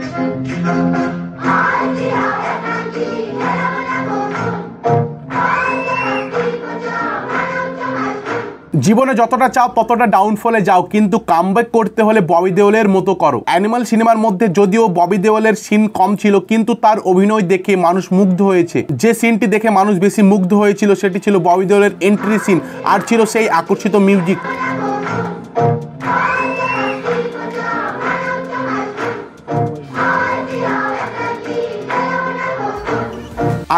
জীবনে যতটা চাও ততটা ডাউনফলে যাও কিন্তু কামব্যাক করতে হলে ববি দেওলের মতো করো। অ্যানিমাল সিনেমার মধ্যে যদিও ববি দেওলের সিন কম ছিল কিন্তু তার অভিনয় দেখে মানুষ মুগ্ধ হয়েছে। যে সিনটি দেখে মানুষ বেশি মুগ্ধ হয়েছিল সেটি ছিল ববি দেওলের এন্ট্রি সিন, আর ছিল সেই আকর্ষিত মিউজিক।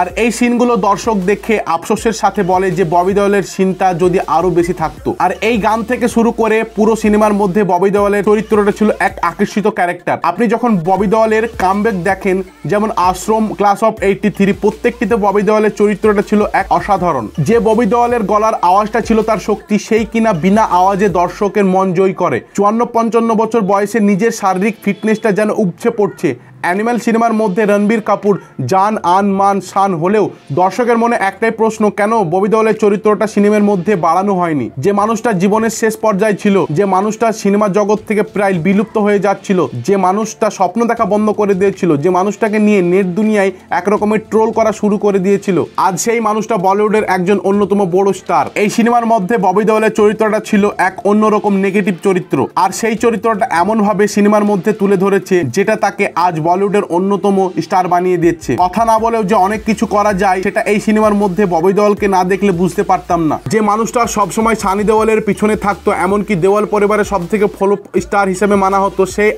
আর এই সিনগুলো দর্শক দেখে আফসোসের সাথে বলে যে ববি দেওলের সিনটা যদি আরো বেশি থাকতো। আর এই গান থেকে শুরু করে পুরো সিনেমার মধ্যে ববি দেওলের চরিত্রটা ছিল এক আকর্ষিত ক্যারেক্টার। আপনি যখন ববি দেওলের কামব্যাক দেখেন, যেমন আশ্রম, ক্লাস অফ 83, প্রত্যেকটিতে ববি দেওলের চরিত্রটা ছিল এক অসাধারণ। যে ববি দেওলের গলার আওয়াজটা ছিল তার শক্তি, সেই কিনা বিনা আওয়াজে দর্শকের মন জয় করে। 54-55 বছর বয়সে নিজের শারীরিক ফিটনেসটা যেন উপচে পড়ছে। অ্যানিম্যাল সিনেমার মধ্যে রণবীর কাপুর জান আন মান শান হলেও দর্শকের মনে একটাই প্রশ্ন, কেন ববি দেওলের চরিত্রটা সিনেমার মধ্যে বাড়ানো হয়নি? যে মানুষটা জীবনের শেষ পর্যায়ে ছিল, যে মানুষটা সিনেমা জগৎ থেকে প্রায় বিলুপ্ত হয়ে যাচ্ছিল, যে মানুষটা স্বপ্ন দেখা বন্ধ করে দিয়েছিল, যে মানুষটাকে নিয়ে নেট দুনিয়ায় একরকমের ট্রোল করা শুরু করে দিয়েছিল, আজ সেই মানুষটা বলিউডের একজন অন্যতম বড় স্টার। এই সিনেমার মধ্যে ববি দেওলের চরিত্রটা ছিল এক অন্যরকম নেগেটিভ চরিত্র, আর সেই চরিত্রটা এমনভাবে সিনেমার মধ্যে তুলে ধরেছে যেটা তাকে আজ বলিউডের অন্যতম স্টার বানিয়ে দিচ্ছে। কথা না বলেও যে অনেক কিছু করা যায় সেটা এই সিনেমার মধ্যে ববি দেওলকে না দেখলে বুঝতে পারতাম না। যে মানুষটা সবসময় সানি দেওয়ালের পিছনে থাকতো, এমনকি দেওয়াল পরিবারের সব থেকে ফ্লপ স্টার হিসেবে মানা হতো, সেই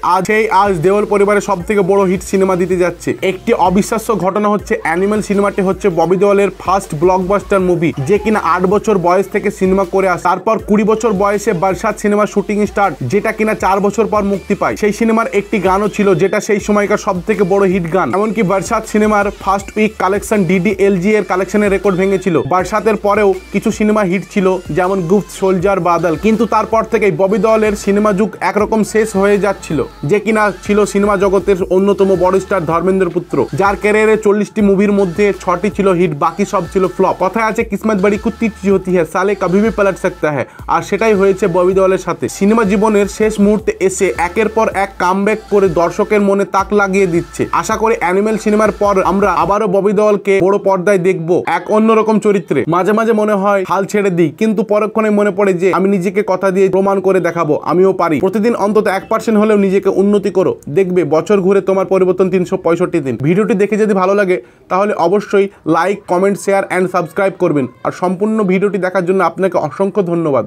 আজ দেওয়াল পরিবারের সব থেকে বড় হিট সিনেমা দিতে যাচ্ছে। একটি অবিশ্বাস্য ঘটনা হচ্ছে অ্যানিম্যাল সিনেমাটি হচ্ছে ববি দেওয়ালের ফার্স্ট ব্লকবাস্টার মুভি, যে কিনা 8 বছর বয়স থেকে সিনেমা করে আসে। তারপর 20 বছর বয়সে বরসাত সিনেমা শুটিং স্টার্ট, যেটা কিনা 4 বছর পর মুক্তি পায়। সেই সিনেমার একটি গানও ছিল যেটা সেই সময়কার সব থেকে বড় হিট গান, এমনকি বরসাত সিনেমার ফার্স্ট উইক কালেকশন DDLG এর কালেকশনের রেকর্ড ভেঙেছিল। বরসাতের পরেও কিছু সিনেমা হিট ছিল যেমন গুপ্ত, সোলজার, বাদল, কিন্তু তারপর থেকে ববি দেওলের সিনেমা যুগ একরকম শেষ হয়ে যাচ্ছিল। যে কিনা ছিল সিনেমা জগতের অন্যতম বড় স্টার ধর্মেন্দ্র পুত্র, যার ক্যারিয়ারে 40টি মুভির মধ্যে 6টি ছিল হিট, বাকি সব ছিল ফ্লপ। কথায় আছে কিসমত বড়ি কুত্তি চি হতি হ্যায়, সালে কভি ভি পালট সকতা হ্যায়, আর সেটাই হয়েছে ববি দেওলের সাথে। সিনেমা জীবনের শেষ মুহূর্তে এসে একের পর এক কামব্যাক করে দর্শকের মনে তাক লাগিয়ে দিচ্ছে। আশা করি অ্যানিম্যাল সিনেমার পর আমরা আবারও ববি দেওলকে বড় পর্দায় দেখব এক অন্যরকম চরিত্রে। মাঝে মাঝে মনে হয় হাল ছেড়ে দিই, কিন্তু পরক্ষণে মনে পড়ে যে আমি নিজেকে কথা দিয়ে প্রমাণ করে দেখাবো, আমিও পারি। প্রতিদিন অন্তত 1% হলেও নিজেকে উন্নতি করো, দেখবে বছর ঘুরে তোমার পরিবর্তন 365 দিন। ভিডিওটি দেখে যদি ভালো লাগে তাহলে অবশ্যই like, comment, share and subscribe করবেন। আর সম্পূর্ণ ভিডিওটি দেখার জন্য আপনাকে অসংখ্য ধন্যবাদ।